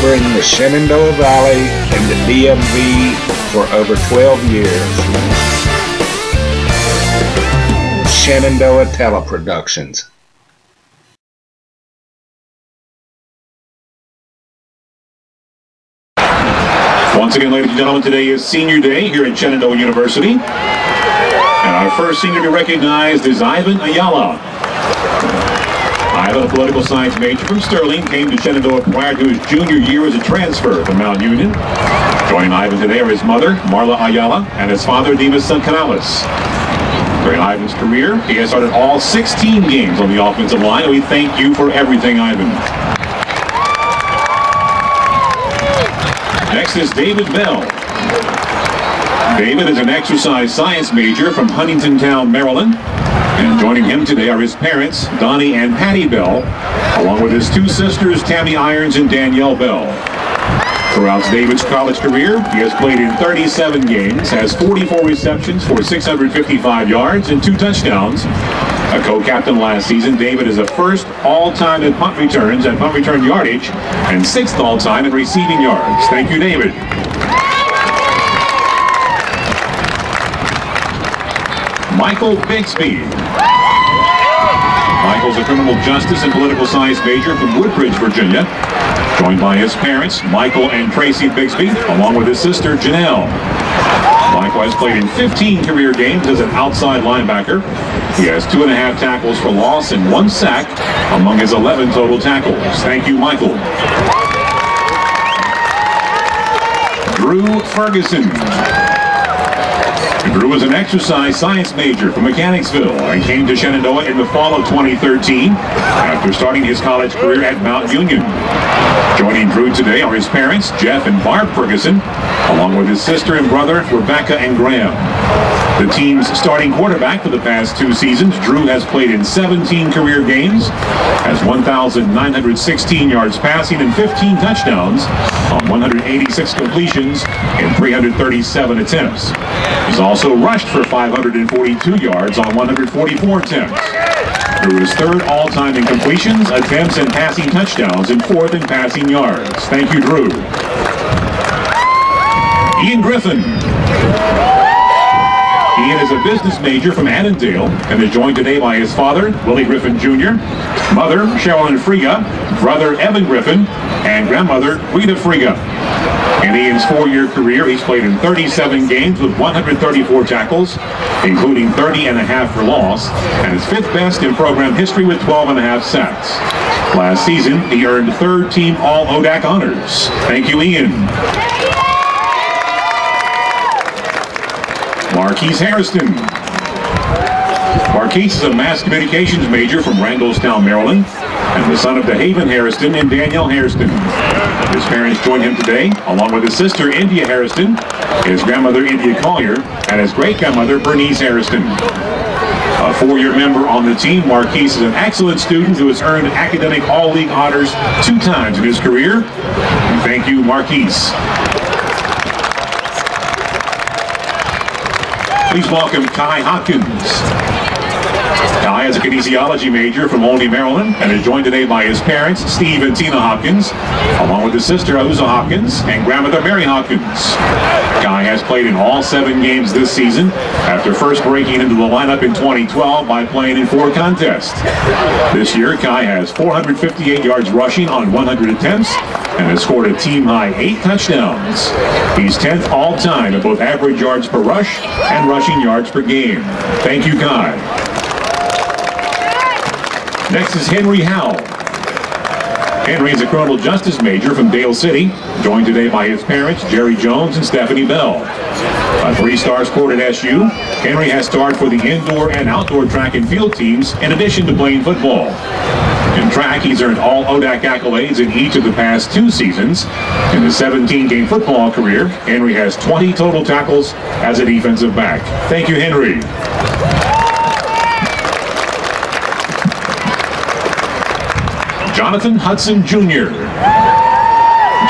covering the Shenandoah Valley and the DMV for over 12 years. Shenandoah Teleproductions. Once again, ladies and gentlemen, today is Senior Day here at Shenandoah University. And our first senior to be recognized is Ivan Ayala. Ivan, a political science major from Sterling, came to Shenandoah prior to his junior year as a transfer from Mount Union. Joining Ivan today are his mother, Marla Ayala, and his father, Dimas Canales. During Ivan's career, he has started all 16 games on the offensive line, and we thank you for everything, Ivan. Next is David Bell. David is an exercise science major from Huntingtontown, Maryland. And joining him today are his parents, Donnie and Patty Bell, along with his two sisters, Tammy Irons and Danielle Bell. Throughout David's college career, he has played in 37 games, has 44 receptions for 655 yards and 2 touchdowns. A co-captain last season, David is the first all-time in punt returns and punt return yardage, and 6th all-time in receiving yards. Thank you, David. Michael Bixby. Michael's a criminal justice and political science major from Woodbridge, Virginia. Joined by his parents, Michael and Tracy Bixby, along with his sister, Janelle. Likewise played in 15 career games as an outside linebacker. He has 2.5 tackles for loss and 1 sack among his 11 total tackles. Thank you, Michael. Drew Ferguson. Drew was an exercise science major from Mechanicsville and came to Shenandoah in the fall of 2013 after starting his college career at Mount Union. Joining Drew today are his parents, Jeff and Barb Ferguson, along with his sister and brother, Rebecca and Graham. The team's starting quarterback for the past 2 seasons, Drew has played in 17 career games, has 1,916 yards passing and 15 touchdowns on 186 completions and 337 attempts. He's also rushed for 542 yards on 144 attempts. Drew is 3rd all-time in completions, attempts, and passing touchdowns, and 4th in passing yards. Thank you, Drew. Ian Griffin. Ian is a business major from Annandale and is joined today by his father, Willie Griffin Jr., mother, Sherilyn Friga, brother, Evan Griffin, and grandmother, Rita Friga. In Ian's 4-year career, he's played in 37 games with 134 tackles, including 30.5 for loss, and his 5th best in program history with 12.5 sacks. Last season, he earned 3rd team All ODAC honors. Thank you, Ian. Marquise Hairston. Marquise is a mass communications major from Randallstown, Maryland, and the son of DeHaven Hairston and Danielle Hairston. His parents join him today, along with his sister, India Hairston, his grandmother, India Collier, and his great-grandmother, Bernice Hairston. A 4-year member on the team, Marquise is an excellent student who has earned academic All-League honors 2 times in his career. And thank you, Marquise. Please welcome Kai Hopkins. Kai is a kinesiology major from Olney, Maryland, and is joined today by his parents, Steve and Tina Hopkins, along with his sister, Auza Hopkins, and grandmother, Mary Hopkins. Kai has played in all 7 games this season, after first breaking into the lineup in 2012 by playing in 4 contests. This year, Kai has 458 yards rushing on 100 attempts, and has scored a team-high 8 touchdowns. He's 10th all-time in both average yards per rush and rushing yards per game. Thank you, Kai. Next is Henry Howell. Henry is a criminal justice major from Dale City, joined today by his parents, Jerry Jones and Stephanie Bell. A 3-star sport at SU, Henry has starred for the indoor and outdoor track and field teams in addition to playing football. In track, he's earned all ODAC accolades in each of the past 2 seasons. In his 17-game football career, Henry has 20 total tackles as a defensive back. Thank you, Henry. Jonathan Hudson, Jr.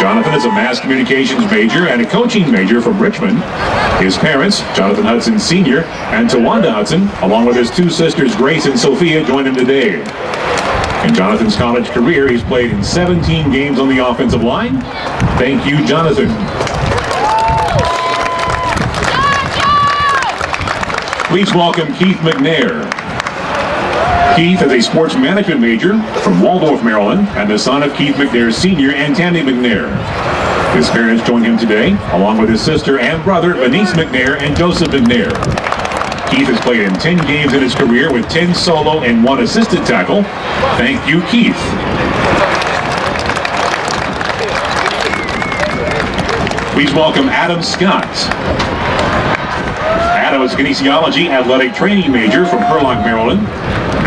Jonathan is a mass communications major and a coaching major from Richmond. His parents, Jonathan Hudson Sr. and Tawanda Hudson, along with his 2 sisters, Grace and Sophia, join him today. In Jonathan's college career, he's played in 17 games on the offensive line. Thank you, Jonathan. Please welcome Keith McNair. Keith is a sports management major from Waldorf, Maryland, and the son of Keith McNair Sr. and Tammy McNair. His parents join him today, along with his sister and brother, Venice McNair and Joseph McNair. Keith has played in 10 games in his career with 10 solo and 1 assisted tackle. Thank you, Keith. Please welcome Adam Scott. Adam is a kinesiology athletic training major from Hurlock, Maryland.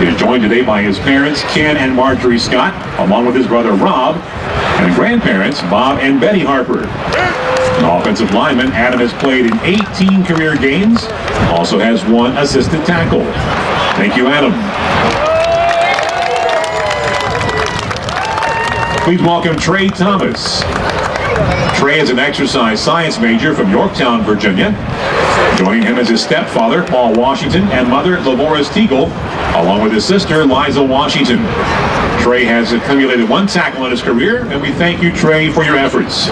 He is joined today by his parents, Ken and Marjorie Scott, along with his brother, Rob, and grandparents, Bob and Betty Harper. An offensive lineman, Adam has played in 18 career games, also has 1 assisted tackle. Thank you, Adam. Please welcome Trey Thomas. Trey is an exercise science major from Yorktown, Virginia. Joining him is his stepfather, Paul Washington, and mother, Lavora Stegall, along with his sister, Liza Washington. Trey has accumulated 1 tackle in his career, and we thank you, Trey, for your efforts.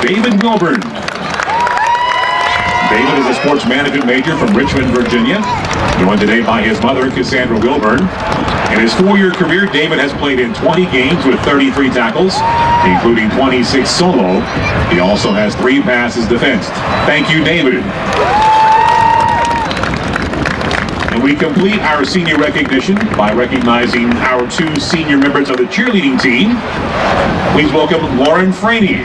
David Wilburn. David is a sports management major from Richmond, Virginia, joined today by his mother, Cassandra Wilburn. In his 4-year career, David has played in 20 games with 33 tackles, including 26 solo. He also has 3 passes defensed. Thank you, David. And we complete our senior recognition by recognizing our 2 senior members of the cheerleading team. Please welcome Lauren Franey.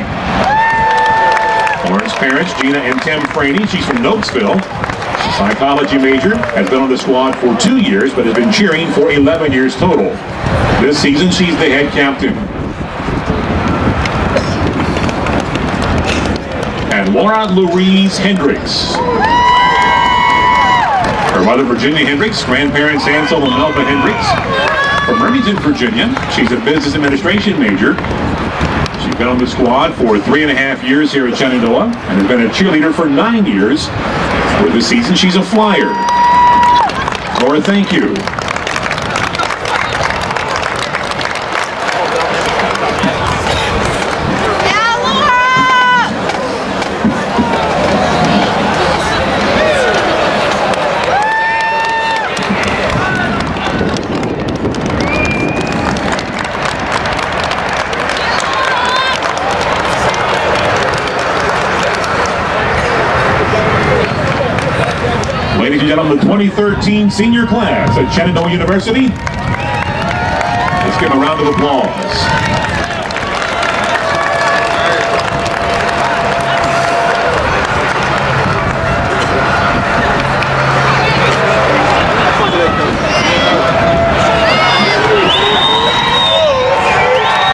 Lauren's parents, Gina and Tim Franey, she's from Nokesville. She's a psychology major, has been on the squad for 2 years, but has been cheering for 11 years total. This season, she's the head captain. And Laura Louise Hendricks. Her mother, Virginia Hendricks, grandparents, Ansel and Melba Hendricks. From Remington, Virginia, she's a business administration major. She's been on the squad for 3.5 years here at Shenandoah and has been a cheerleader for 9 years. For this season, she's a flyer. Laura, thank you. Ladies and gentlemen, the 2013 senior class at Shenandoah University. Let's give them a round of applause.